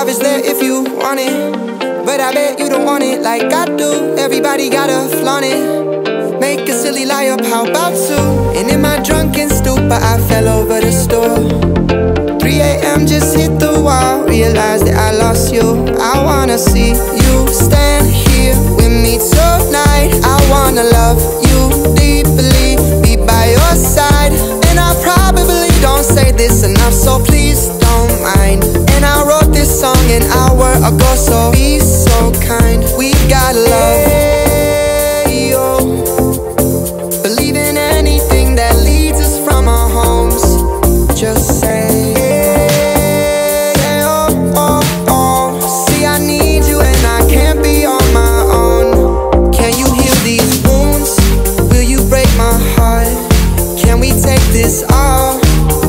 Love is there if you want it, but I bet you don't want it like I do. Everybody gotta flaunt it, make a silly lie up, how about two? And in my drunken stupor I fell over the store. 3 AM just hit the wall, realized that I lost you. I wanna see you stand here with me tonight. I wanna love you deeply, be by your side. And I probably don't say this enough, so please don't mind. And I wrote this song an hour ago, so be so kind. We got love, hey, oh. Believe in anything that leads us from our homes. Just say hey, oh, oh, oh. See, I need you and I can't be on my own. Can you heal these wounds? Will you break my heart? Can we take this all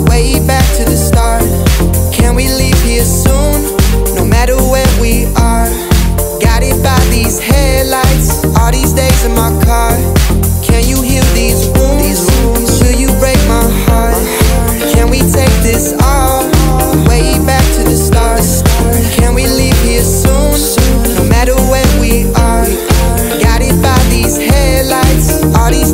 way back to the start? Can we leave here soon? No matter where we are, guided by these headlights, all these days in my car. Can you heal these wounds? Will you break my heart? Can we take this all way back to the start? Can we leave here soon? No matter where we are, guided by these headlights, all these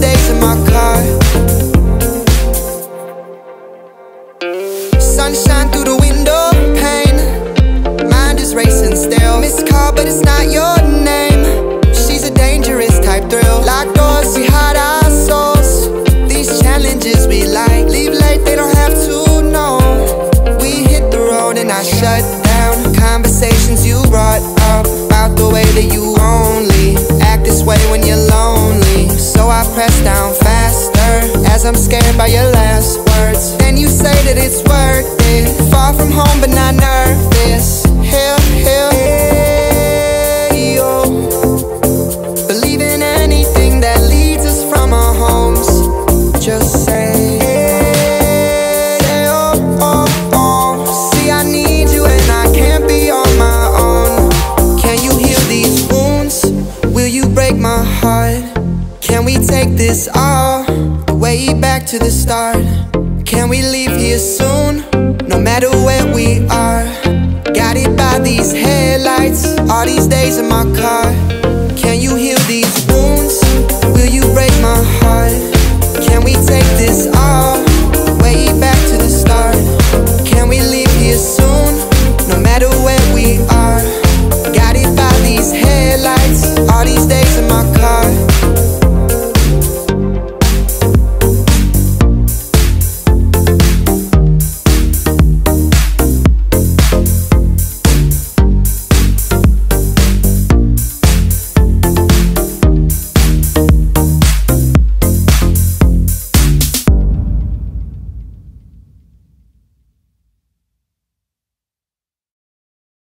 days in my car. Sunshine through the window pane, mind is racing still. Missed call, but it's not your name. She's a dangerous type thrill. Locked doors, we hide our souls. These challenges we like. Leave late, they don't have to know. We hit the road and I shut down. Conversations you brought up about the way that you only act this way when you're lonely. So I press down faster as I'm scared by your last words. Then you say that it's worth it. Far from home but not nervous. Hell, hell, hey, oh. Believe in anything that leads us from our homes. Just say hey, oh, oh, oh. See, I need you and I can't be on my own. Can you heal these wounds? Will you break my heart? Can we take this all way back to the start? Can we leave here soon? No matter where we are, guided by these headlights, all these days in my car.